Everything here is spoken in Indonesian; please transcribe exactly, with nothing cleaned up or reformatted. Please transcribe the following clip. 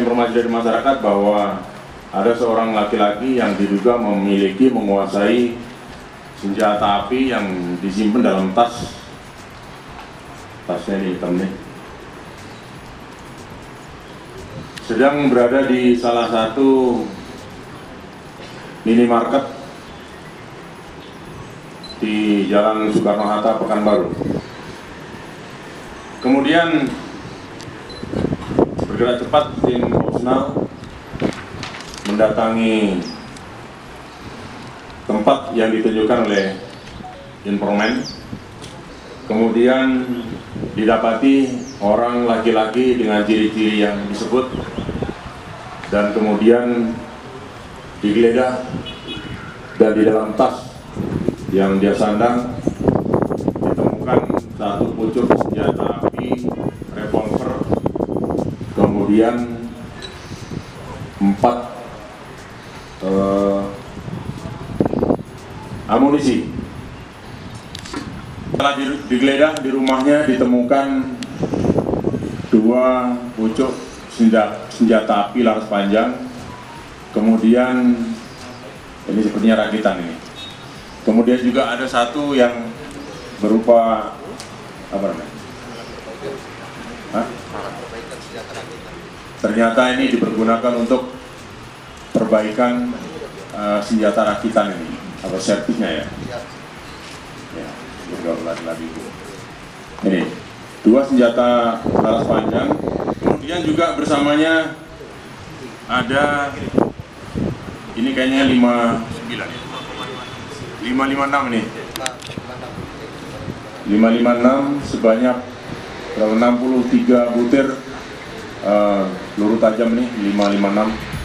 informasi dari masyarakat bahwa ada seorang laki-laki yang diduga memiliki menguasai senjata api yang disimpan dalam tas, tasnya ini hitam nih, sedang berada di salah satu minimarket di Jalan Soekarno-Hatta, Pekanbaru. Kemudian bergerak cepat tim operasional mendatangi tempat yang ditunjukkan oleh informan. Kemudian didapati orang laki-laki dengan ciri-ciri yang disebut dan kemudian digeledah, dan di dalam tas yang dia sandang ditemukan satu pucuk senjata api revolver, kemudian empat uh, amunisi. Setelah digeledah di rumahnya ditemukan dua pucuk senjata, senjata api laras panjang, kemudian ini sepertinya rakitan ini. Kemudian juga ada satu yang berupa apa namanya? Hah? Ternyata ini dipergunakan untuk perbaikan uh, senjata rakitan ini, atau servisnya ya. Ya, lagi ini dua senjata laras panjang. Kemudian juga bersamanya ada ini kayaknya lima sembilan, lima lima enam ini, lima lima enam sebanyak enam puluh tiga butir. Uh, peluru tajam nih lima lima enam